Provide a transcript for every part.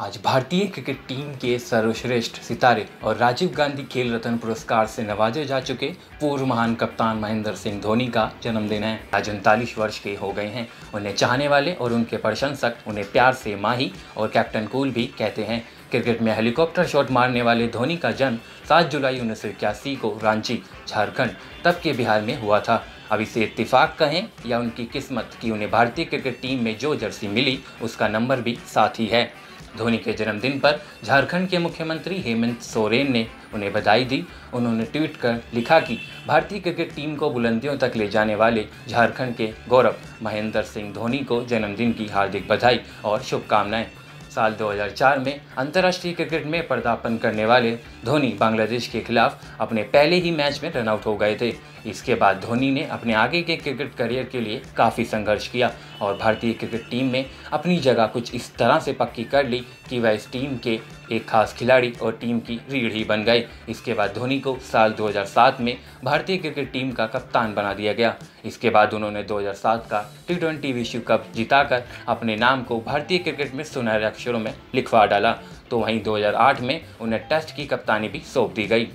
आज भारतीय cricket team के सर्वश्रेष्ठ सितारे और राजीव गांधी खेल रत्न पुरस्कार से नवाजे जा चुके पूर्व महान कप्तान महेंद्र सिंह धोनी का जन्मदिन है। आज 39 वर्ष के हो गए हैं। उन्हें चाहने वाले और उनके प्रशंसक उन्हें प्यार से माही और कैप्टन कूल भी कहते हैं। क्रिकेट में हेलीकॉप्टर शॉट मारने वाले धोनी का जन्म 7 जुलाई 1981 को रांची, झारखंड, तब के बिहार में हुआ था। अब इसे इत्तेफाक कहें या उनकी किस्मत कि उन्हें भारतीय क्रिकेट टीम में जो जर्सी मिली उसका नंबर भी साथ ही है। धोनी के जन्मदिन पर झारखंड के मुख्यमंत्री हेमंत सोरेन ने उन्हें बधाई दी। उन्होंने ट्वीट कर लिखा कि भारतीय क्रिकेट टीम को बुलंदियों तक ले जाने वाले झारखंड के गौरव महेंद्र सिंह धोनी को जन्मदिन की हार्दिक बधाई और शुभकामनाएं। साल 2004 में अंतर्राष्ट्रीय क्रिकेट में पदार्पण करने वाले धोनी बांग्लादेश के खिलाफ अपने पहले ही मैच में रनआउट हो गए थे। इसके बाद धोनी ने अपने आगे के क्रिकेट करियर के लिए काफ़ी संघर्ष किया और भारतीय क्रिकेट टीम में अपनी जगह कुछ इस तरह से पक्की कर ली कि वह इस टीम के एक खास खिलाड़ी और टीम की रीढ़ ही बन गए। इसके बाद धोनी को साल 2007 में भारतीय क्रिकेट टीम का कप्तान बना दिया गया। इसके बाद उन्होंने 2007 का T20 विश्व कप जिताकर अपने नाम को भारतीय क्रिकेट में सुनहरे अक्षरों में लिखवा डाला, तो वहीं 2008 में उन्हें टेस्ट की कप्तानी भी सौंप दी गई।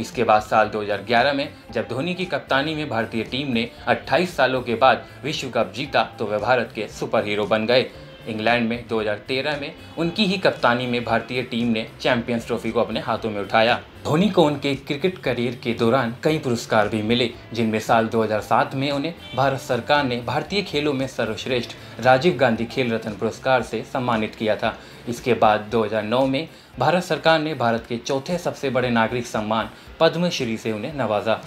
इसके बाद साल 2011 में जब धोनी की कप्तानी में भारतीय टीम ने 28 सालों के बाद विश्व कप जीता तो वह भारत के सुपर हीरो बन गए। इंग्लैंड में 2013 में उनकी ही कप्तानी में भारतीय टीम ने चैंपियंस ट्रॉफी को अपने हाथों में उठाया। धोनी को उनके क्रिकेट करियर के दौरान कई पुरस्कार भी मिले, जिनमें साल 2007 में उन्हें भारत सरकार ने भारतीय खेलों में सर्वश्रेष्ठ राजीव गांधी खेल रत्न पुरस्कार से सम्मानित किया था। इसके बाद 2009 में भारत सरकार ने भारत के चौथे सबसे बड़े नागरिक सम्मान पद्मश्री से उन्हें नवाजा।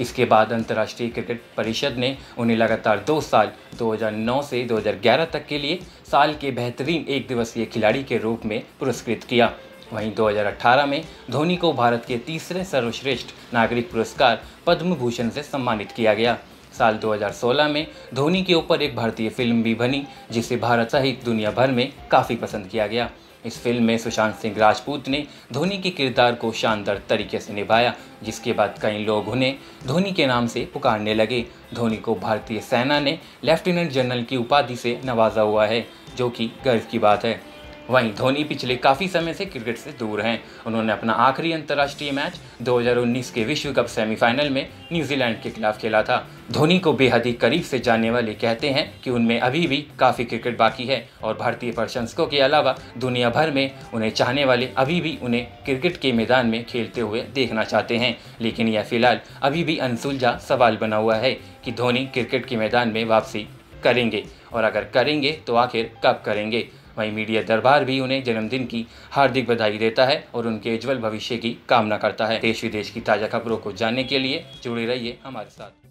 इसके बाद अंतर्राष्ट्रीय क्रिकेट परिषद ने उन्हें लगातार 2 साल 2009 से 2011 तक के लिए साल के बेहतरीन एक दिवसीय खिलाड़ी के रूप में पुरस्कृत किया। वहीं 2018 में धोनी को भारत के तीसरे सर्वश्रेष्ठ नागरिक पुरस्कार पद्म भूषण से सम्मानित किया गया। साल 2016 में धोनी के ऊपर एक भारतीय फिल्म भी बनी जिसे भारत सहित दुनिया भर में काफ़ी पसंद किया गया। इस फिल्म में सुशांत सिंह राजपूत ने धोनी के किरदार को शानदार तरीके से निभाया, जिसके बाद कई लोग उन्हें धोनी के नाम से पुकारने लगे। धोनी को भारतीय सेना ने लेफ्टिनेंट जनरल की उपाधि से नवाजा हुआ है, जो कि गर्व की बात है। वहीं धोनी पिछले काफ़ी समय से क्रिकेट से दूर हैं। उन्होंने अपना आखिरी अंतर्राष्ट्रीय मैच 2019 के विश्व कप सेमीफाइनल में न्यूजीलैंड के खिलाफ खेला था। धोनी को बेहद ही करीब से जानने वाले कहते हैं कि उनमें अभी भी काफ़ी क्रिकेट बाकी है और भारतीय प्रशंसकों के अलावा दुनिया भर में उन्हें चाहने वाले अभी भी उन्हें क्रिकेट के मैदान में खेलते हुए देखना चाहते हैं, लेकिन यह फिलहाल अभी भी अनसुलझा सवाल बना हुआ है कि धोनी क्रिकेट के मैदान में वापसी करेंगे और अगर करेंगे तो आखिर कब करेंगे। वहीं मीडिया दरबार भी उन्हें जन्मदिन की हार्दिक बधाई देता है और उनके उज्जवल भविष्य की कामना करता है। देश विदेश की ताज़ा खबरों को जानने के लिए जुड़े रहिए हमारे साथ।